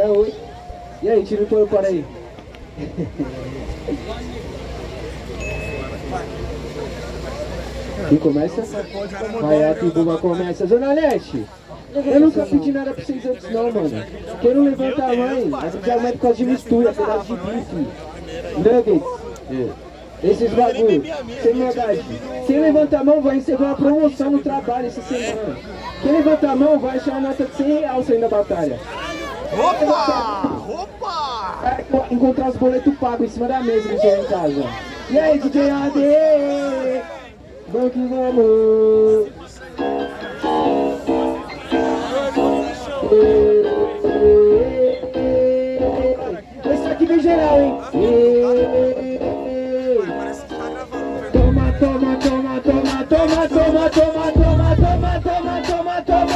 Até hoje. E aí, tira o touro para aí. E começa? Hayato e Bubba começa. Zona Leste, eu nunca pedi nada pra vocês antes não, mano. Quem não levanta a mãe, a gente já vai por causa de mistura, pedaço de bife, nuggets, esses bagulho, sem verdade. Quem levanta a mão vai receber uma promoção no trabalho essa semana. Quem levanta a mão vai achar uma nota de 100 reais saindo da batalha. Opa! Opa! Vai encontrar os boletos pagos em cima da mesa que chega em casa. E aí, DJ AD? Vamos que vamos! Esse aqui vem geral, hein? Toma, toma, toma, toma, toma, toma, toma, toma, toma, toma, toma, toma!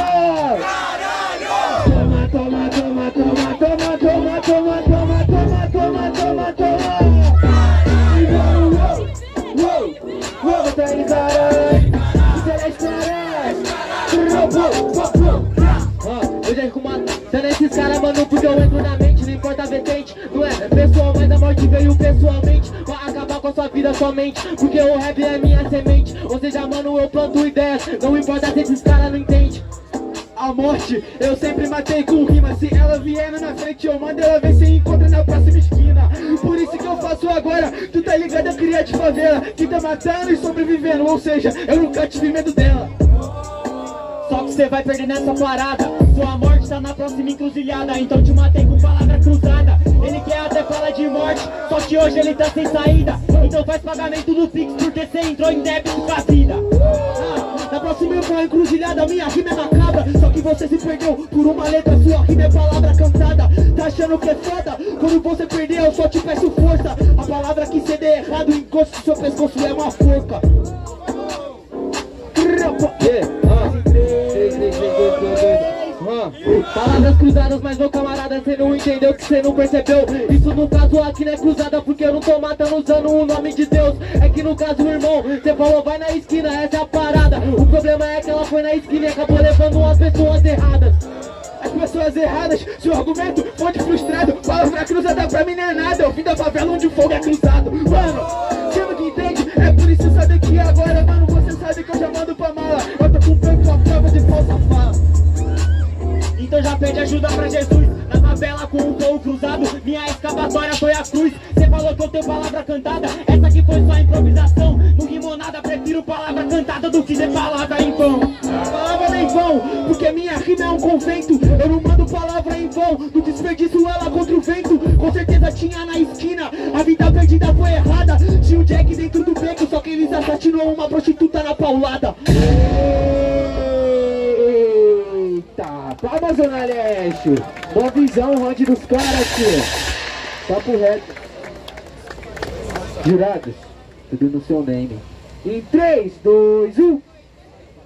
Esses caras, mano, porque eu entro na mente, não importa a vertente. Não é pessoal, mas a morte veio pessoalmente. Vai acabar com a sua vida somente, porque o rap é minha semente. Ou seja, mano, eu planto ideias, não importa se esses caras não entendem. A morte, eu sempre matei com rima. Se ela vier na minha frente, eu mando ela ver se encontra na próxima esquina. Por isso que eu faço agora, tu tá ligado, eu queria de favela, que tá matando e sobrevivendo. Ou seja, eu nunca tive medo dela. Só que cê vai perder nessa parada. Sua morte tá na próxima encruzilhada, então te matei com palavra cruzada. Ele quer até falar de morte, só que hoje ele tá sem saída. Então faz pagamento no Pix, porque cê entrou em débito com a vida. Na próxima eu vou encruzilhada, minha rima é macabra. Só que você se perdeu por uma letra, sua rima é palavra cantada. Tá achando que é foda? Quando você perder eu só te peço força. A palavra que cê der errado, o encosto do seu pescoço é uma forca. Palavras cruzadas, mas meu camarada, cê não entendeu que cê não percebeu. Isso no caso aqui não é cruzada, porque eu não tô matando usando o nome de Deus. É que no caso, irmão, cê falou vai na esquina, essa é a parada. O problema é que ela foi na esquina e acabou levando umas pessoas erradas. As pessoas erradas, seu argumento, fonte frustrado. Palavra cruzada pra mim não é nada, é o fim da favela onde o fogo é cruzado. Mano, cê não que entende, é por isso saber que agora, mano, você sabe que eu já mando pra mala. Eu tô cumprindo a prova de falsa fala. Então já pede ajuda pra Jesus. Na favela com o povo cruzado, minha escapatória foi a cruz. Cê falou que eu tenho palavra cantada, essa aqui foi só improvisação. Não rimou nada, prefiro palavra cantada do que ser palavra em vão. Palavra em vão, porque minha rima é um convento. Eu não mando palavra em vão, não desperdiço ela contra o vento. Com certeza tinha na esquina, a vida perdida foi errada. Tinha o Jack dentro do beco, só que eles assassinou uma prostituta na paulada. Palma, Zona Leste! Boa visão, onde dos caras, tio! Papo reto! Jurados, tudo no seu nome. Em 3, 2, 1!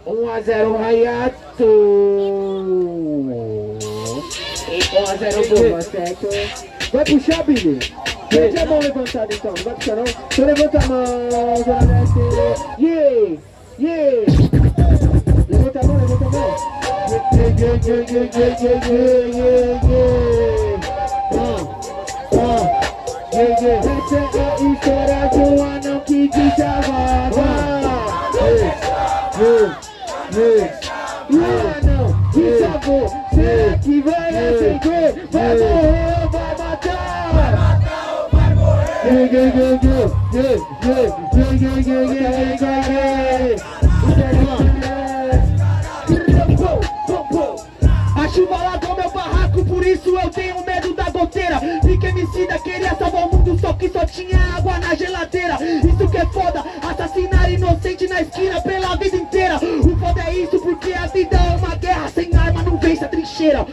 1-0, Hayato! 1-0, Bubba, certo? Vai puxar, Billy? Deixa a mão levantada, então. Não vai puxar, não? Então levanta a mão, Zona Leste! Yeah! Yeah! Levanta a mão, levanta a mão! Essa é a história do anão que desabava. O anão desabou. Será que vai acender? Vai morrer ou vai matar? Vai matar ou vai morrer? Eu tenho medo da goteira. Fica emicida, queria salvar o mundo, só que só tinha água na geladeira. Isso que é foda, assassinar inocente na esquina pela vida inteira. O foda é isso, porque a vida é uma guerra. Sem arma não vence a trincheira.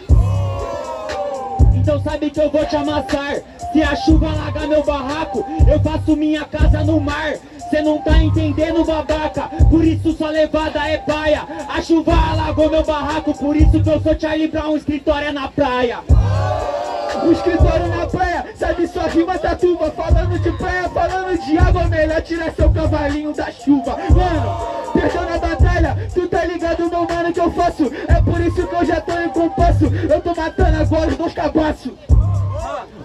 Então sabe que eu vou te amassar. Se a chuva alagar meu barraco, eu faço minha casa no mar. Cê não tá entendendo, babaca, por isso sua levada é paia. A chuva alagou meu barraco, por isso que eu sou Charlie Brown, escritório é na praia. O escritório na praia, sabe sua rima tá turva. Falando de praia, falando de água, melhor tirar seu cavalinho da chuva. Mano, perdeu na batalha. Tu tá ligado, meu mano, que eu faço. É por isso que eu já tô em compasso. Eu tô matando agora os dois cabaços.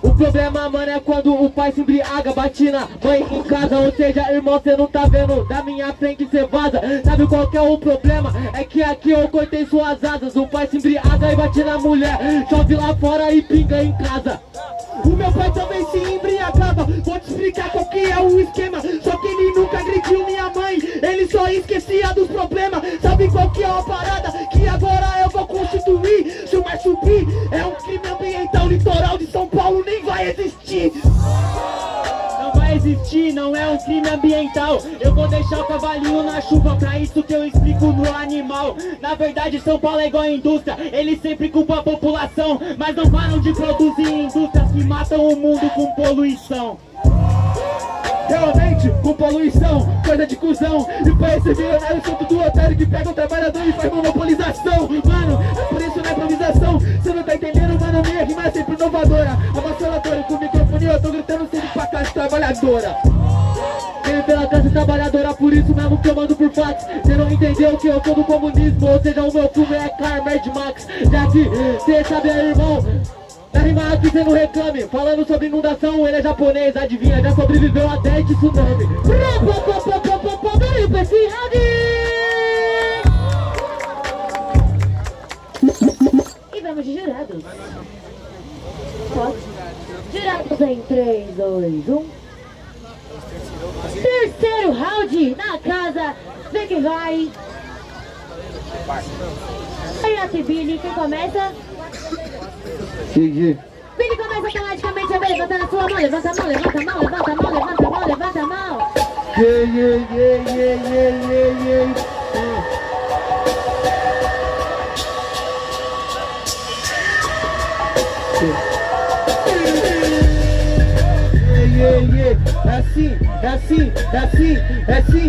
O problema, mano, é quando o pai se embriaga, bate na mãe em casa. Ou seja, irmão, cê não tá vendo, da minha frente cê vaza. Sabe qual que é o problema? É que aqui eu cortei suas asas. O pai se embriaga e bate na mulher. Chove lá fora e pinga em casa. O meu pai também se embriagava. Vou te explicar qual que é o esquema. Só que ele nunca agrediu minha mãe, ele só esquecia dos problemas. Sabe qual que é a parada? Que agora eu vou constituir. Se o mais subir, é um crime ambiental. O litoral de São Paulo nem vai existir. Existir não é um crime ambiental. Eu vou deixar o cavalinho na chuva, pra isso que eu explico no animal. Na verdade, São Paulo é igual a indústria, eles sempre culpam a população, mas não param de produzir indústrias que matam o mundo com poluição. Realmente, com poluição, coisa de cuzão. E pra esse milionário santo do otário que pega o trabalhador e faz monopolização. Mano, é por isso na improvisação. Você não tá entendendo, mano, minha rima é sempre inovadora. Amassaladora, com o microfone eu tô gritando sempre pra classe trabalhadora. Vem pela classe trabalhadora, por isso mesmo que eu mando por fax. Você não entendeu que eu tô no comunismo, ou seja, o meu filme é Karma de Max. Já que cê sabe, aí, irmão, na rima aqui cê não reclame. Falando sobre inundação, ele é japonês, adivinha, já sobreviveu a 10 de tsunami. E vamos de jurados. Pode? Jurados em 3, 2, 1. Terceiro round na casa. Vem que vai. Hayato e Billy, quem começa? Billy começa automaticamente a levantar a sua mão, levanta a mão, levanta a mão, levanta a mão, levanta a mão, levanta a mão. É assim.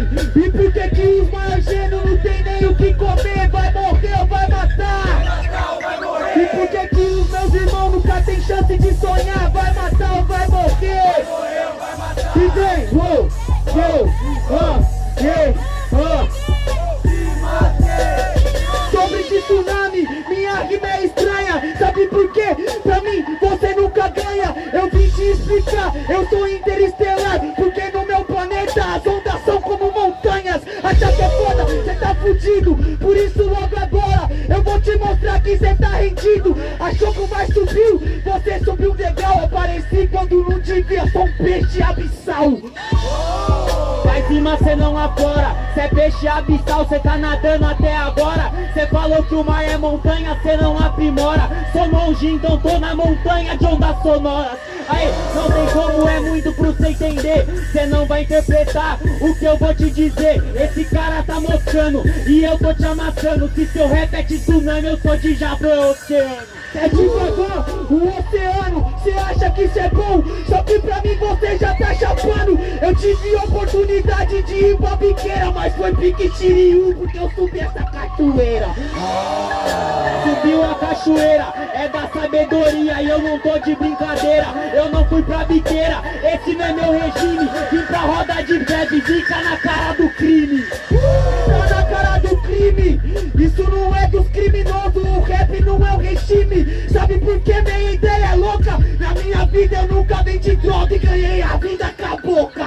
E por que os maiores gênios não tem nem o que comer? Vai morrer ou vai matar? E por que os meus irmãos nunca tem chance de sonhar? Vai matar ou vai morrer? E vem, sobre tsunami, minha rima é estranha. Sabe por quê? Pra mim, você nunca ganha. Eu vim te explicar, eu sou interestelar. Porque no meu planeta as ondas são como montanhas. Acha que é foda? Cê tá fudido. Por isso logo agora eu vou te mostrar que cê tá rendido. Achou que o mais subiu? Você subiu um degrau. Apareci quando não devia, sou um peixe abissal. Vai cima, cê não afora. Cê é peixe abissal, cê tá nadando até agora. Cê falou que o mar é montanha, cê não aprimora. Sou monge, então tô na montanha de ondas sonoras. Aí, não tem como, é muito pro cê entender. Cê não vai interpretar o que eu vou te dizer. Esse cara tá moscando e eu tô te amassando. Se seu rap é de tsunami, eu sou de Javan Oceano. É de Javan, o oceano. Cê acha que cê é bom, só que pra mim você já tá chapando. Eu tive a oportunidade de ir pra biqueira, mas foi pique Shiryu, porque eu subi essa cachoeira. Subiu a cachoeira, é da sabedoria, e eu não tô de brincadeira. Eu não fui pra biqueira, esse não é meu regime. Vim pra roda de bebe, fica na cara do crime. Tá na cara do crime, isso não é dos criminosos. O rap não é o regime. Sabe por que minha ideia é louca? Na minha vida eu nunca vendi droga e ganhei a vida com a boca.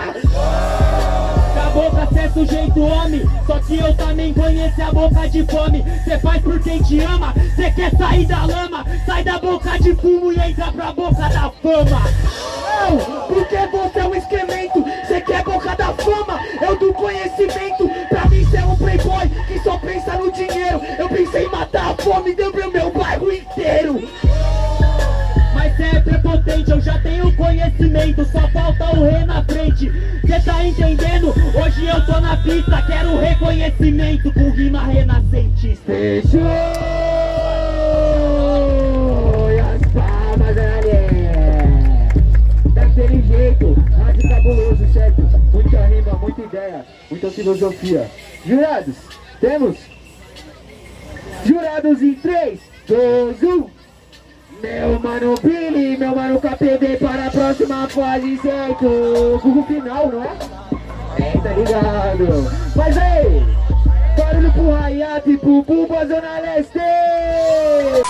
Boca, cê é sujeito homem, só que eu também conheço a boca de fome. Cê faz por quem te ama, cê quer sair da lama. Sai da boca de fumo e entra pra boca da fama. Não, porque você é um excremento. Cê quer boca da fama, eu do conhecimento. Pra mim cê é um playboy que só pensa no dinheiro. Eu pensei em matar a fome, deu pro meu bairro inteiro. Mas cê é prepotente, eu já tenho conhecimento. Só falta o rei na frente. Cê tá entendendo? Hoje eu tô na pista, quero reconhecimento com rima renascentista. Fechou! E as palmas, galera! Daquele jeito, rádio cabuloso, certo? Muita rima, muita ideia, muita filosofia. Jurados, temos? Jurados em 3, 2, 1! Meu mano Billy, meu mano KPV, para a próxima fase, certo? O final, não é? Tá ligado? Mas aí, barulho pro Hayato e pro Bubba Zona Leste!